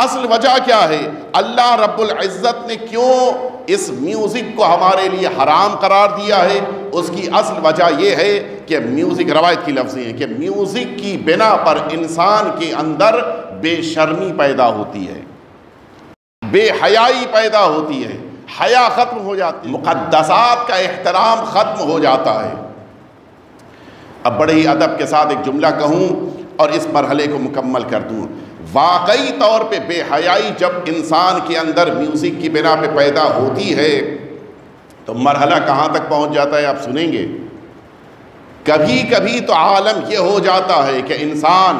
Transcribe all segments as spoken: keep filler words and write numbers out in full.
असल वजह क्या है, अल्लाह रब्बुल इज़्ज़त ने क्यों इस म्यूज़िक को हमारे लिए हराम करार दिया है, उसकी असल वजह यह है कि म्यूज़िक रवायत की लफ्ज़ी है कि म्यूज़िक की बिना पर इंसान के अंदर बेशर्मी पैदा होती है, बेहयाई पैदा होती है, हया ख़त्म हो जाती है, मुक़द्दसात का एहतराम ख़त्म हो जाता है। अब बड़े ही अदब के साथ एक जुमला कहूँ और इस मरहले को मुकम्मल कर दूँ। वाकई तौर पे बेहयाई जब इंसान के अंदर म्यूज़िक की बिना पे पैदा होती है तो मरहला कहाँ तक पहुँच जाता है आप सुनेंगे। कभी कभी तो आलम यह हो जाता है कि इंसान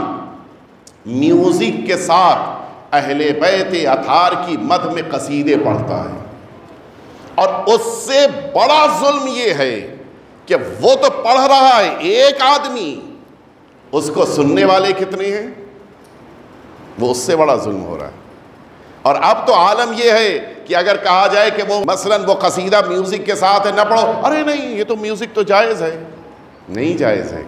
म्यूज़िक के साथ अहले बैत अथार की मद में कसीदे पढ़ता है, और उससे बड़ा जुल्म ये है कि वो तो पढ़ रहा है एक आदमी, उसको सुनने वाले कितने हैं, वो उससे बड़ा जुल्म हो रहा है। और अब तो आलम यह है कि अगर कहा जाए कि वो मसलन वो कसीदा म्यूज़िक के साथ है ना पढ़ो, अरे नहीं ये तो म्यूज़िक तो जायज़ है, नहीं जायज़ है।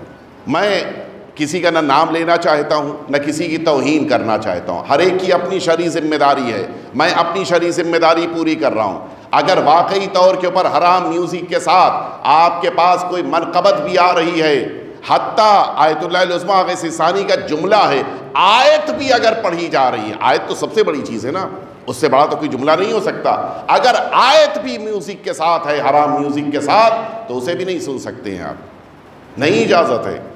मैं किसी का ना नाम लेना चाहता हूँ ना किसी की तौहीन करना चाहता हूँ, हर एक की अपनी शरई ज़िम्मेदारी है, मैं अपनी शरई ज़िम्मेदारी पूरी कर रहा हूँ। अगर वाकई तौर के ऊपर हराम म्यूज़िक के साथ आपके पास कोई मनक़बत भी आ रही है, हत्ता आयतुल्लाहिल उज़्मा आग़ा सिस्तानी का जुमला है, आयत भी अगर पढ़ी जा रही है, आयत तो सबसे बड़ी चीज़ है ना, उससे बड़ा तो कोई जुमला नहीं हो सकता, अगर आयत भी म्यूज़िक के साथ है हराम म्यूज़िक के साथ तो उसे भी नहीं सुन सकते हैं आप, नहीं इजाज़त है।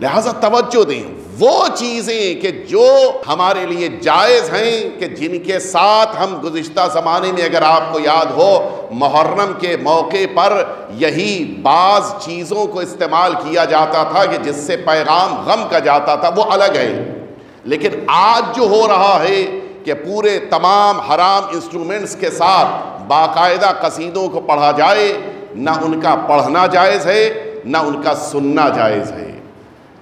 लिहाजा तवज्जो दें वो चीज़ें कि जो हमारे लिए जायज़ हैं, कि जिनके साथ हम गुज़िश्ता ज़माने में, अगर आपको याद हो मुहर्रम के मौके पर यही बाज़ चीज़ों को इस्तेमाल किया जाता था कि जिससे पैगाम गम का जाता था, वो अलग है। लेकिन आज जो हो रहा है कि पूरे तमाम हराम इंस्ट्रूमेंट्स के साथ बाकायदा कसीदों को पढ़ा जाए, ना उनका पढ़ना जायज़ है ना उनका सुनना जायज़ है।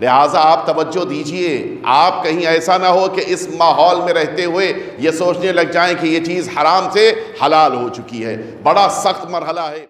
लिहाजा आप तवज्जो दीजिए, आप कहीं ऐसा ना हो कि इस माहौल में रहते हुए ये सोचने लग जाएं कि ये चीज़ हराम से हलाल हो चुकी है। बड़ा सख्त मरहला है।